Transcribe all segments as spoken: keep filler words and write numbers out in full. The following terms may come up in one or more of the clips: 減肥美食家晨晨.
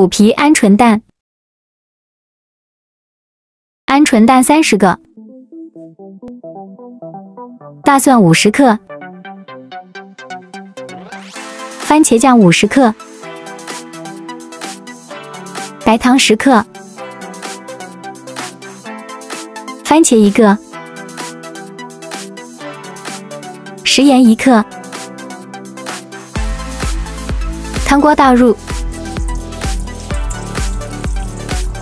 虎皮鹌鹑蛋，鹌鹑蛋三十个，大蒜五十克，番茄酱五十克，白糖十克，番茄一个，食盐一克，汤锅倒入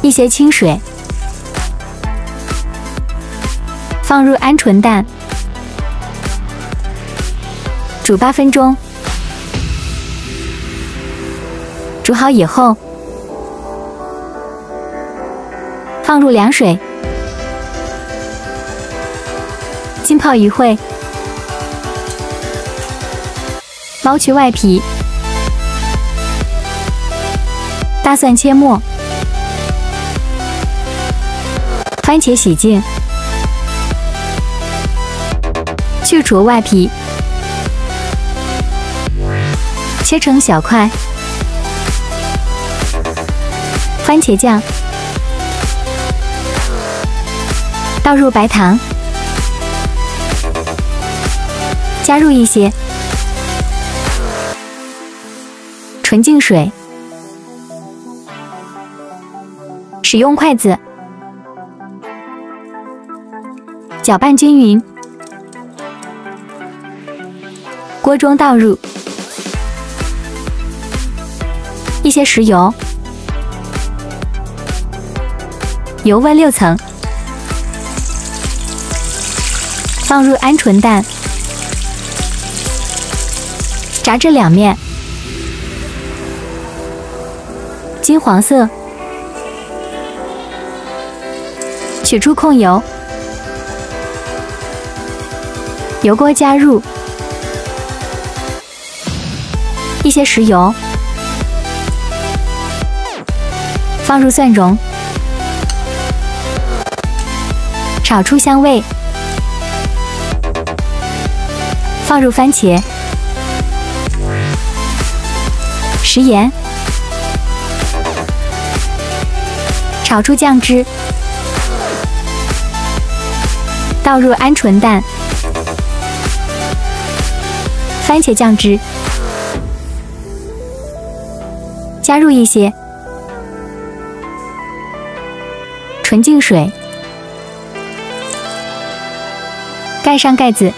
一些清水，放入鹌鹑蛋，煮八分钟。煮好以后，放入凉水，浸泡一会，剥去外皮，大蒜切末。 番茄洗净，去除外皮，切成小块。番茄酱倒入白糖，加入一些纯净水，使用筷子 搅拌均匀，锅中倒入一些食油，油温六层，放入鹌鹑蛋，炸至两面金黄色，取出控油。 油锅加入一些食油，放入蒜蓉，炒出香味，放入番茄、食盐，炒出酱汁，倒入鹌鹑蛋。 番茄酱汁，加入一些纯净水，盖上盖子，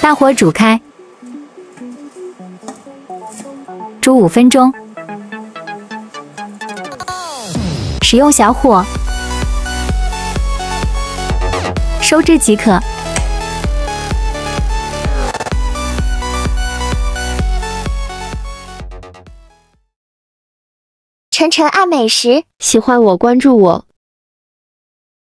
大火煮开，煮五分钟，使用小火收汁即可。 晨晨爱美食，喜欢我关注我，